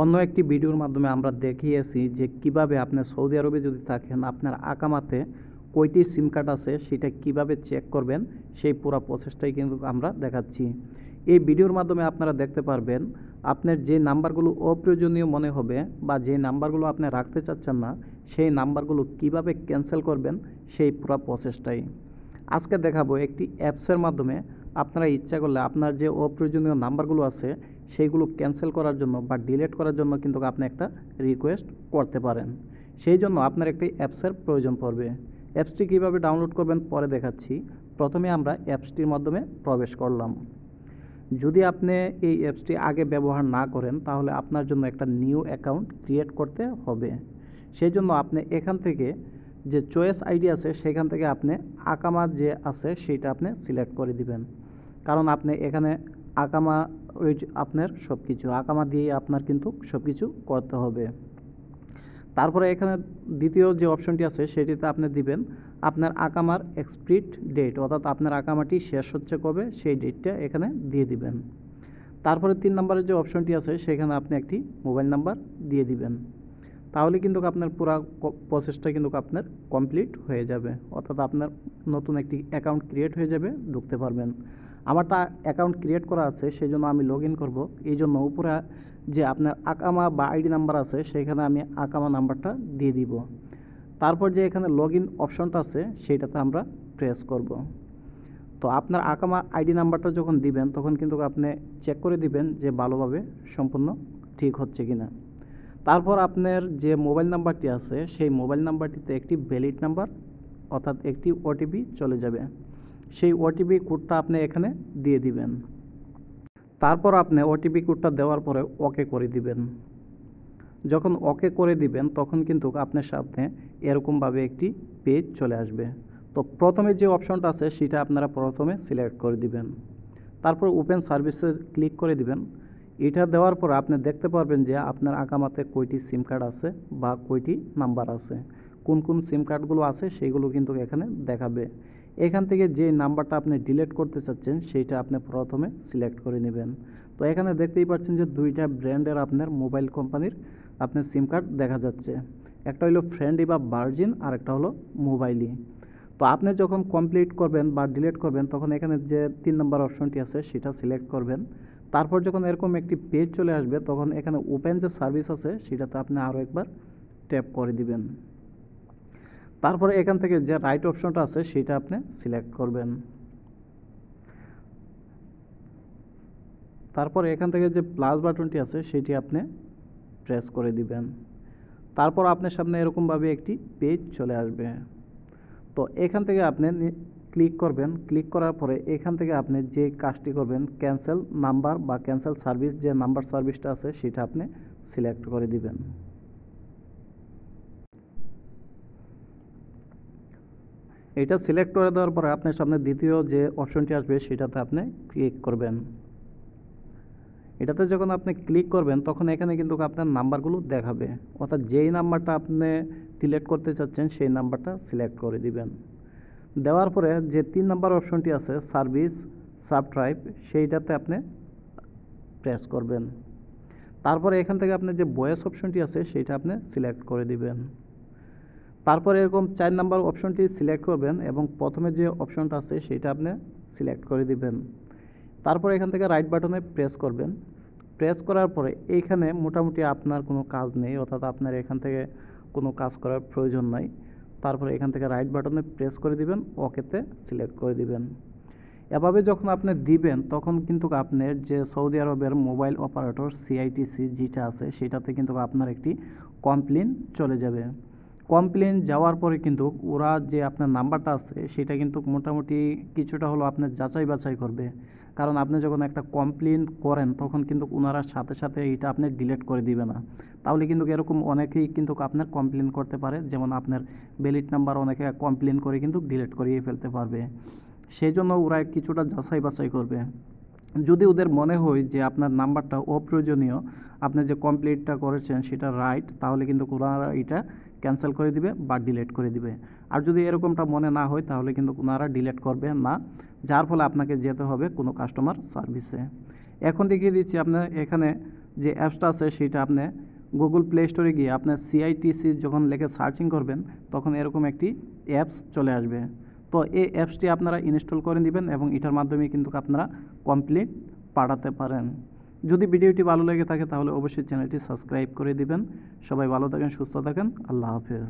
অন্য একটি ভিডিওর মাধ্যমে আমরা দেখিয়েছি যে কিভাবে আপনি সৌদি আরবে যদি থাকেন আপনার আকামাতে কয়টি সিম কার্ড আছে সেটা কিভাবে চেক করবেন সেই পুরো প্রসেসটাই কিন্তু আমরা দেখাচ্ছি। এই ভিডিওর মাধ্যমে আপনারা দেখতে পারবেন আপনার যে নাম্বারগুলো অপ্রয়োজনীয় মনে হবে বা যে নাম্বারগুলো আপনি রাখতে চাচ্ছেন না সেই নাম্বারগুলো কিভাবে ক্যান্সেল করবেন সেই পুরো প্রসেসটাই আজকে দেখাবো। একটি অ্যাপসের মাধ্যমে আপনারা ইচ্ছা করলে আপনার যে অপ্রয়োজনীয় নাম্বারগুলো আছে সেইগুলো ক্যান্সেল করার জন্য বা ডিলিট করার জন্য কিন্তু আপনি একটা রিকোয়েস্ট করতে পারেন। সেই জন্য আপনার একটি অ্যাপসের প্রয়োজন পড়বে। অ্যাপসটি কীভাবে ডাউনলোড করবেন পরে দেখাচ্ছি। প্রথমে আমরা অ্যাপসটির মাধ্যমে প্রবেশ করলাম। যদি আপনি এই অ্যাপসটি আগে ব্যবহার না করেন তাহলে আপনার জন্য একটা নিউ অ্যাকাউন্ট ক্রিয়েট করতে হবে। সেই জন্য আপনি এখান থেকে যে চয়েস আইডি আছে সেখান থেকে আপনি আকামা যে আছে সেটা আপনি সিলেক্ট করে দিবেন, কারণ আপনি এখানে আকামা ওই আপনার সব কিছু আকামা দিয়ে আপনার কিন্তু সব কিছু করতে হবে। তারপরে এখানে দ্বিতীয় যে অপশনটি আছে সেটিতে আপনি দিবেন আপনার আকামার এক্সপিড ডেট, অর্থাৎ আপনার আকামাটি শেষ হচ্ছে কবে সেই ডেটটা এখানে দিয়ে দিবেন। তারপরে 3 নম্বরের যে অপশনটি আছে সেখানে আপনি একটি মোবাইল নাম্বার দিয়ে দিবেন, তাহলে কিন্তু আপনার পুরো প্রসেসটা কিন্তু আপনার কমপ্লিট হয়ে যাবে, অর্থাৎ আপনার নতুন একটি অ্যাকাউন্ট ক্রিয়েট হয়ে যাবে, ঢুকতে পারবেন। আমারটা অ্যাকাউন্ট ক্রিয়েট করা আছে সেই জন্য আমি লগইন করব। এই জন্য উপরে যে আপনার আকামা বা আইডি নাম্বার আছে সেখানে আমি আকামা নাম্বারটা দিয়ে দিব। তারপর যে এখানে লগইন অপশনটা আছে সেটাতে আমরা প্রেস করব। তো আপনার আকামা আইডি নাম্বারটা যখন দিবেন তখন কিন্তু আপনি চেক করে দিবেন যে ভালোভাবে সম্পূর্ণ ঠিক হচ্ছে কিনা। তারপর আপনার যে মোবাইল নাম্বারটি আছে সেই মোবাইল নাম্বারটিতে একটি ভ্যালিড নাম্বার অর্থাৎ একটি ওটিপি চলে যাবে, সেই ওটিপি কোডটা আপনি এখানে দিয়ে দিবেন। তারপর আপনি ওটিপি কোডটা দেওয়ার পরে ওকে করে দিবেন। যখন ওকে করে দিবেন তখন কিন্তু আপনার সামনে এরকমভাবে একটি পেজ চলে আসবে। তো প্রথমে যে অপশনটা আছে সেটা আপনারা প্রথমে সিলেক্ট করে দিবেন, তারপর ওপেন সার্ভিসে ক্লিক করে দিবেন। এটা দেওয়ার পর আপনি দেখতে পারবেন যে আপনার আকামাতে কয়টি সিম কার্ড আছে বা কয়টি নাম্বার আছে, কোন কোন সিম কার্ডগুলো আছে সেইগুলো কিন্তু এখানে দেখাবে। এখান থেকে যে নাম্বারটা আপনি ডিলিট করতে চাচ্ছেন সেইটা আপনি প্রথমে সিলেক্ট করে নেবেন। তো এখানে দেখতেই পাচ্ছেন যে 2টা ব্র্যান্ডের আপনার মোবাইল কোম্পানির আপনার সিম কার্ড দেখা যাচ্ছে, একটা হলো ফ্রেন্ডলি বা ভার্জিন আর একটা হলো মোবাইলি। তো আপনি যখন কমপ্লিট করবেন বা ডিলিট করবেন তখন এখানে যে 3 নম্বর অপশনটি আছে সেটা সিলেক্ট করবেন। তারপর যখন এরকম একটি পেজ চলে আসবে তখন এখানে ওপেন যে সার্ভিস আছে সেটাতে আপনি আরও একবার ট্যাপ করে দিবেন। তারপরে এখান থেকে যে রাইট অপশনটা আছে সেটা আপনি সিলেক্ট করবেন। তারপর এখান থেকে যে প্লাস বাটনটি আছে সেটি আপনি প্রেস করে দিবেন। তারপর আপনার সামনে এরকমভাবে একটি পেজ চলে আসবে। তো এখান থেকে আপনি ক্লিক করবেন, ক্লিক করার পরে এখান থেকে আপনি যে কাজটি করবেন ক্যান্সেল নাম্বার বা ক্যান্সেল সার্ভিস যে নাম্বার সার্ভিসটা আছে সেটা আপনি সিলেক্ট করে দিবেন। এটা সিলেক্ট করে দেওয়ার পরে আপনার সামনে দ্বিতীয় যে অপশনটি আসবে সেটাতে আপনি ক্লিক করবেন। এটাতে যখন আপনি ক্লিক করবেন তখন এখানে কিন্তু আপনার নাম্বারগুলো দেখাবে, অর্থাৎ যেই নাম্বারটা আপনি সিলেক্ট করতে চাচ্ছেন সেই নাম্বারটা সিলেক্ট করে দিবেন। দেওয়ার পরে যে 3 নম্বর অপশনটি আছে সার্ভিস সাবট্রাইব সেইটাতে আপনি প্রেস করবেন। তারপরে এখান থেকে আপনি যে ভয়েস অপশনটি আছে সেটা আপনি সিলেক্ট করে দিবেন। তারপরে এরকম 4 নম্বর অপশনটি সিলেক্ট করবেন এবং প্রথমে যে অপশনটা আছে সেটা আপনি সিলেক্ট করে দিবেন। তারপর এখান থেকে রাইট বাটনে প্রেস করবেন। প্রেস করার পরে এইখানে মোটামুটি আপনার কোনো কাজ নেই, অর্থাৎ আপনার এখান থেকে কোনো কাজ করার প্রয়োজন নাই। তারপরে এখান থেকে রাইট বাটনে প্রেস করে দিবেন, ওকেতে সিলেক্ট করে দিবেন। এভাবে যখন আপনি দিবেন তখন কিন্তু আপনার যে সৌদি আরবের মোবাইল অপারেটর CITC যেটা আছে সেটাতে কিন্তু আপনার একটি কমপ্লেন চলে যাবে। কমপ্লেন যাওয়ার পরে কিন্তু ওরা যে আপনার নাম্বারটা আছে সেটা কিন্তু মোটামুটি কিছুটা হলো আপনার যাচাই বাছাই করবে, কারণ আপনি যখন একটা কমপ্লেন করেন তখন কিন্তু ওনারা সাথে সাথে এটা আপনি ডিলিট করে দিবে না। তাহলে কিন্তু এরকম অনেকেই কিন্তু আপনার কমপ্লেন করতে পারে, যেমন আপনার ভ্যালিড নাম্বার অনেকে কমপ্লেন করে কিন্তু ডিলিট করিয়ে ফেলতে পারবে। সেই জন্য ওরা কিছুটা যাচাই বাছাই করবে। যদি ওদের মনে হয় যে আপনার নাম্বারটা অপ্রয়োজনীয়, আপনি যে কমপ্লেনটা করেছেন সেটা রাইট, তাহলে কিন্তু ওনারা এটা ক্যান্সেল করে দিবে বা ডিলিট করে দিবে। আর যদি এরকমটা মনে না হয় তাহলে কিন্তু ওনারা ডিলিট করবে না, যার ফলে আপনাকে যেতে হবে কোনো কাস্টমার সার্ভিসে। এখন দেখিয়ে দিচ্ছি আপনার এখানে যে অ্যাপসটা আছে সেটা আপনি গুগল প্লে স্টোরে গিয়ে আপনার CITC যখন লিখে সার্চিং করবেন তখন এরকম একটি অ্যাপস চলে আসবে। তো এই অ্যাপসটি আপনারা ইনস্টল করে নেবেন এবং এটার মাধ্যমে কিন্তু আপনারা কমপ্লিট পাঠাতে পারেন। যদি ভিডিওটি ভালো লেগে থাকে তাহলে অবশ্যই চ্যানেলটি সাবস্ক্রাইব করে দিবেন। সবাই ভালো থাকেন, সুস্থ থাকেন। আল্লাহ হাফেজ।